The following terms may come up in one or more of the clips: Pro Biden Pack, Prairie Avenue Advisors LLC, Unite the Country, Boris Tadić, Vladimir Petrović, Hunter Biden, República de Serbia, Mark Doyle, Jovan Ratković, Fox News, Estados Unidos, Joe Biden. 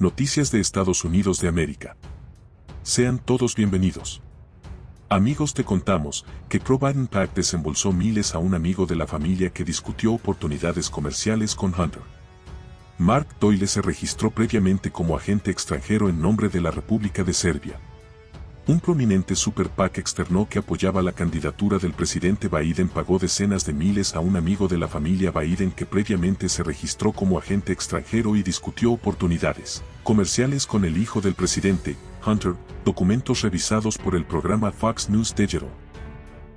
Noticias de Estados Unidos de América. Sean todos bienvenidos. Amigos, te contamos que Pro Biden Pack desembolsó miles a un amigo de la familia que discutió oportunidades comerciales con Hunter. Mark Doyle se registró previamente como agente extranjero en nombre de la República de Serbia. Un prominente super PAC externó que apoyaba la candidatura del presidente Biden pagó decenas de miles a un amigo de la familia Biden que previamente se registró como agente extranjero y discutió oportunidades comerciales con el hijo del presidente, Hunter, documentos revisados por el programa Fox News Digital.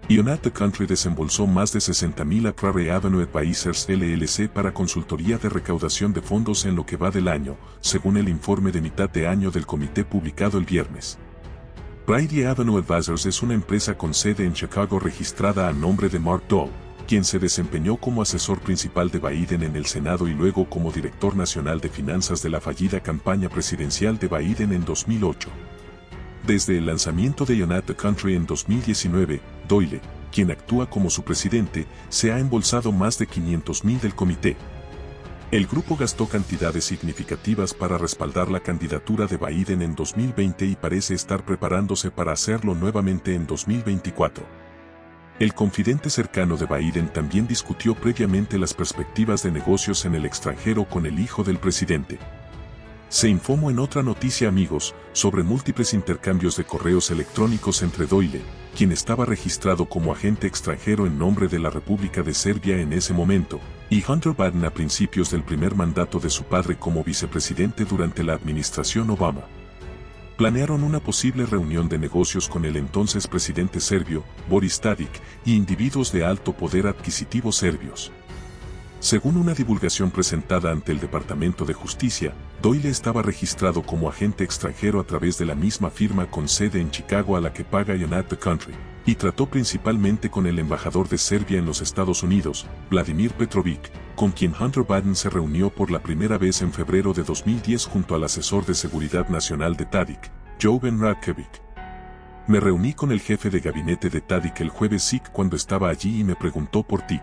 Unite the Country desembolsó más de 60,000 a Prairie Avenue Advisors LLC para consultoría de recaudación de fondos en lo que va del año, según el informe de mitad de año del comité publicado el viernes. Prairie Avenue Advisors es una empresa con sede en Chicago registrada a nombre de Mark Doyle, quien se desempeñó como asesor principal de Biden en el Senado y luego como director nacional de finanzas de la fallida campaña presidencial de Biden en 2008. Desde el lanzamiento de Unite the Country en 2019, Doyle, quien actúa como su presidente, se ha embolsado más de 500,000 del comité. El grupo gastó cantidades significativas para respaldar la candidatura de Biden en 2020 y parece estar preparándose para hacerlo nuevamente en 2024. El confidente cercano de Biden también discutió previamente las perspectivas de negocios en el extranjero con el hijo del presidente. Se informó en otra noticia, amigos, sobre múltiples intercambios de correos electrónicos entre Doyle, quien estaba registrado como agente extranjero en nombre de la República de Serbia en ese momento, y Hunter Biden a principios del primer mandato de su padre como vicepresidente durante la administración Obama. Planearon una posible reunión de negocios con el entonces presidente serbio, Boris Tadić, y individuos de alto poder adquisitivo serbios. Según una divulgación presentada ante el Departamento de Justicia, Doyle estaba registrado como agente extranjero a través de la misma firma con sede en Chicago a la que paga Unite the Country, y trató principalmente con el embajador de Serbia en los Estados Unidos, Vladimir Petrović, con quien Hunter Biden se reunió por la primera vez en febrero de 2010 junto al asesor de seguridad nacional de Tadić, Jovan Ratković. Me reuní con el jefe de gabinete de Tadić el jueves cuando estaba allí y me preguntó por ti.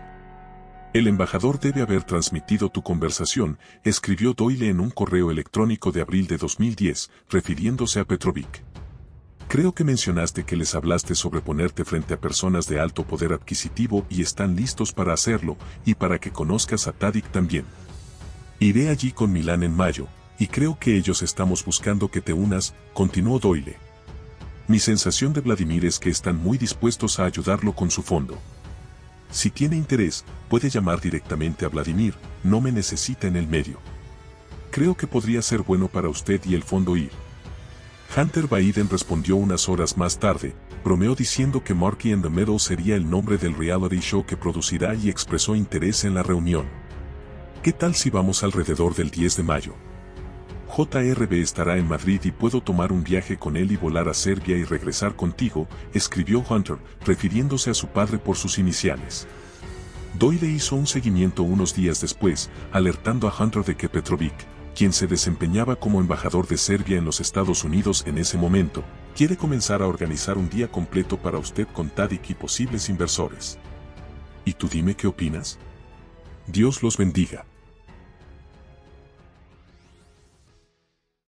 El embajador debe haber transmitido tu conversación, escribió Doyle en un correo electrónico de abril de 2010, refiriéndose a Petrović. Creo que mencionaste que les hablaste sobre ponerte frente a personas de alto poder adquisitivo y están listos para hacerlo, y para que conozcas a Tadić también. Iré allí con Milán en mayo, y creo que ellos estamos buscando que te unas, continuó Doyle. Mi sensación de Vladimir es que están muy dispuestos a ayudarlo con su fondo. Si tiene interés, puede llamar directamente a Vladimir, no me necesita en el medio. Creo que podría ser bueno para usted y el fondo ir. Hunter Biden respondió unas horas más tarde, bromeó diciendo que Marky and the Meadow sería el nombre del reality show que producirá y expresó interés en la reunión. ¿Qué tal si vamos alrededor del 10 de mayo? JRB estará en Madrid y puedo tomar un viaje con él y volar a Serbia y regresar contigo, escribió Hunter, refiriéndose a su padre por sus iniciales. Doyle hizo un seguimiento unos días después, alertando a Hunter de que Petrović, quien se desempeñaba como embajador de Serbia en los Estados Unidos en ese momento, quiere comenzar a organizar un día completo para usted con Tadić y posibles inversores. ¿Y tú dime qué opinas? Dios los bendiga.